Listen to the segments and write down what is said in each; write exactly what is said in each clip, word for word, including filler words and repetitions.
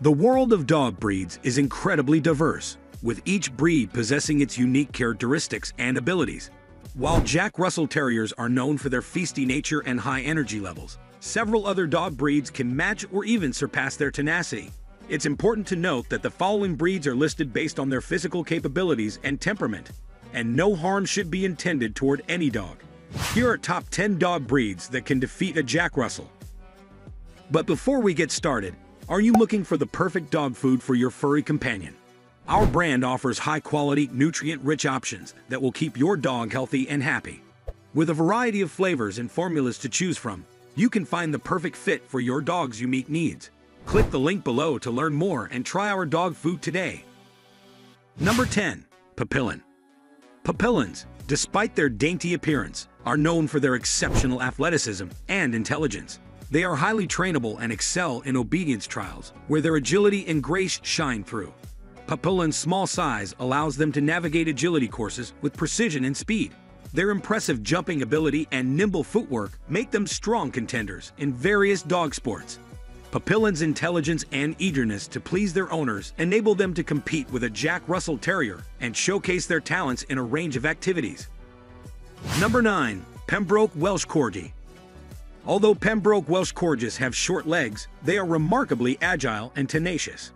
The world of dog breeds is incredibly diverse, with each breed possessing its unique characteristics and abilities. While Jack Russell Terriers are known for their feisty nature and high energy levels, several other dog breeds can match or even surpass their tenacity. It's important to note that the following breeds are listed based on their physical capabilities and temperament, and no harm should be intended toward any dog. Here are top ten dog breeds that can defeat a Jack Russell. But before we get started, are you looking for the perfect dog food for your furry companion? Our brand offers high-quality, nutrient-rich options that will keep your dog healthy and happy. With a variety of flavors and formulas to choose from, you can find the perfect fit for your dog's unique needs. Click the link below to learn more and try our dog food today. Number ten. Papillon. Papillons, despite their dainty appearance, are known for their exceptional athleticism and intelligence. They are highly trainable and excel in obedience trials, where their agility and grace shine through. Papillon's small size allows them to navigate agility courses with precision and speed. Their impressive jumping ability and nimble footwork make them strong contenders in various dog sports. Papillon's intelligence and eagerness to please their owners enable them to compete with a Jack Russell Terrier and showcase their talents in a range of activities. Number nine. Pembroke Welsh Corgi. Although Pembroke Welsh Corgis have short legs, they are remarkably agile and tenacious.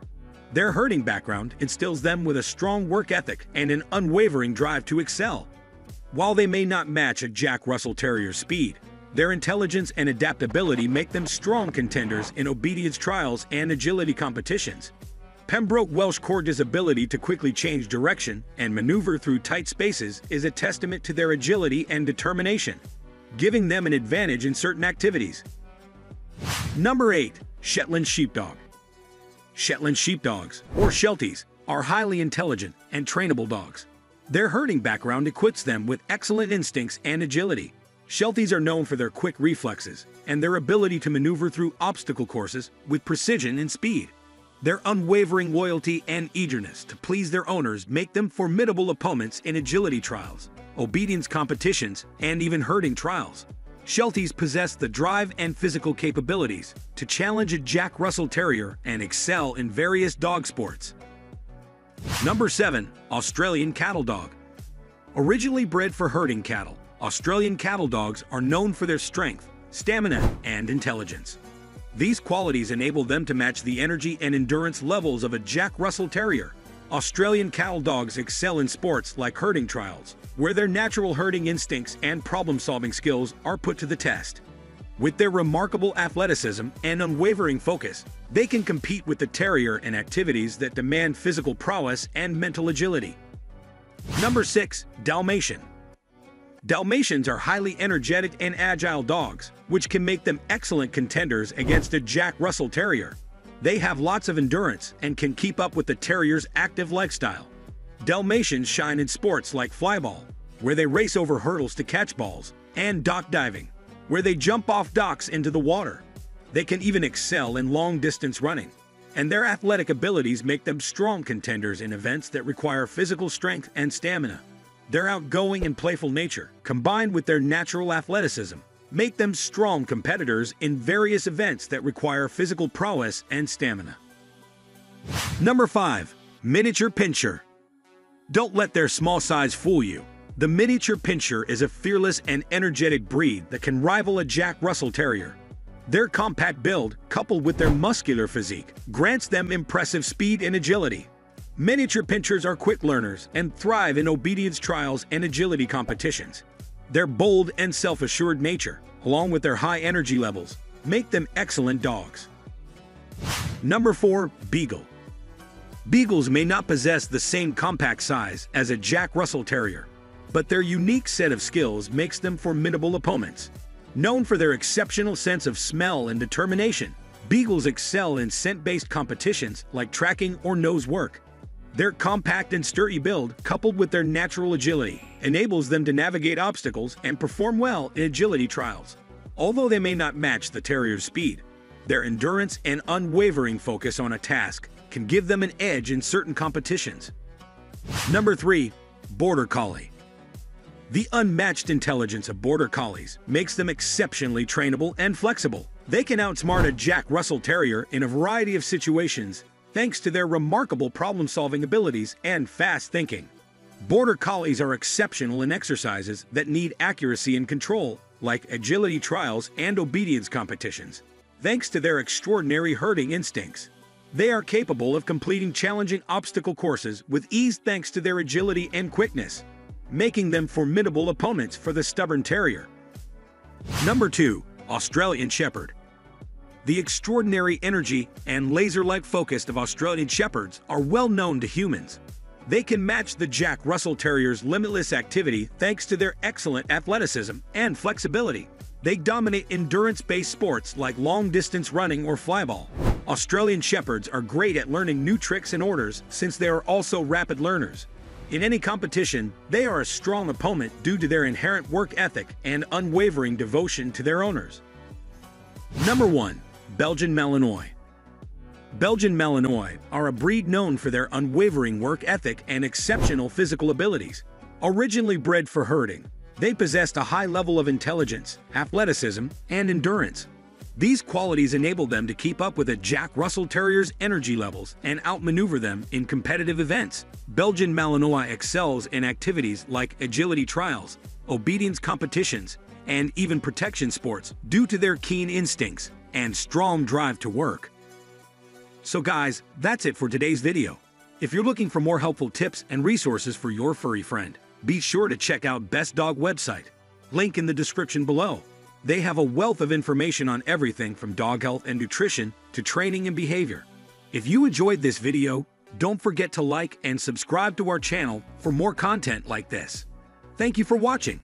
Their herding background instills them with a strong work ethic and an unwavering drive to excel. While they may not match a Jack Russell Terrier's speed, their intelligence and adaptability make them strong contenders in obedience trials and agility competitions. Pembroke Welsh Corgis' ability to quickly change direction and maneuver through tight spaces is a testament to their agility and determination, giving them an advantage in certain activities. Number eight. Shetland Sheepdog. Shetland Sheepdogs, or Shelties, are highly intelligent and trainable dogs. Their herding background equips them with excellent instincts and agility. Shelties are known for their quick reflexes and their ability to maneuver through obstacle courses with precision and speed. Their unwavering loyalty and eagerness to please their owners make them formidable opponents in agility trials, obedience competitions, and even herding trials. Shelties possess the drive and physical capabilities to challenge a Jack Russell Terrier and excel in various dog sports. Number seven. Australian Cattle Dog. Originally bred for herding cattle, Australian cattle dogs are known for their strength, stamina, and intelligence. These qualities enable them to match the energy and endurance levels of a Jack Russell Terrier. Australian cattle dogs excel in sports like herding trials, where their natural herding instincts and problem-solving skills are put to the test. With their remarkable athleticism and unwavering focus, they can compete with the terrier in activities that demand physical prowess and mental agility. Number six. Dalmatian. Dalmatians are highly energetic and agile dogs, which can make them excellent contenders against a Jack Russell Terrier. They have lots of endurance and can keep up with the terrier's active lifestyle. Dalmatians shine in sports like flyball, where they race over hurdles to catch balls, and dock diving, where they jump off docks into the water. They can even excel in long-distance running, and their athletic abilities make them strong contenders in events that require physical strength and stamina. Their outgoing and playful nature, combined with their natural athleticism, make them strong competitors in various events that require physical prowess and stamina. Number five. Miniature Pinscher. Don't let their small size fool you. The miniature pinscher is a fearless and energetic breed that can rival a Jack Russell Terrier. Their compact build, coupled with their muscular physique, grants them impressive speed and agility. Miniature pinschers are quick learners and thrive in obedience trials and agility competitions. Their bold and self-assured nature, along with their high energy levels, make them excellent dogs. Number four. Beagle. Beagles may not possess the same compact size as a Jack Russell Terrier, but their unique set of skills makes them formidable opponents. Known for their exceptional sense of smell and determination, Beagles excel in scent-based competitions like tracking or nose work. Their compact and sturdy build, coupled with their natural agility, enables them to navigate obstacles and perform well in agility trials. Although they may not match the terrier's speed, their endurance and unwavering focus on a task can give them an edge in certain competitions. Number three. Border Collie. The unmatched intelligence of Border Collies makes them exceptionally trainable and flexible. They can outsmart a Jack Russell Terrier in a variety of situations thanks to their remarkable problem-solving abilities and fast thinking. Border Collies are exceptional in exercises that need accuracy and control, like agility trials and obedience competitions. Thanks to their extraordinary herding instincts, they are capable of completing challenging obstacle courses with ease thanks to their agility and quickness, making them formidable opponents for the stubborn terrier. Number two. Australian Shepherd. The extraordinary energy and laser-like focus of Australian Shepherds are well known to humans. They can match the Jack Russell Terrier's limitless activity thanks to their excellent athleticism and flexibility. They dominate endurance-based sports like long-distance running or flyball. Australian Shepherds are great at learning new tricks and orders since they are also rapid learners. In any competition, they are a strong opponent due to their inherent work ethic and unwavering devotion to their owners. Number one. Belgian Malinois. Belgian Malinois are a breed known for their unwavering work ethic and exceptional physical abilities. Originally bred for herding, they possessed a high level of intelligence, athleticism, and endurance. These qualities enable them to keep up with a Jack Russell Terrier's energy levels and outmaneuver them in competitive events. Belgian Malinois excels in activities like agility trials, obedience competitions, and even protection sports due to their keen instincts and strong drive to work. So guys, that's it for today's video. If you're looking for more helpful tips and resources for your furry friend, be sure to check out Best Dog website. Link in the description below. They have a wealth of information on everything from dog health and nutrition to training and behavior. If you enjoyed this video, don't forget to like and subscribe to our channel for more content like this. Thank you for watching.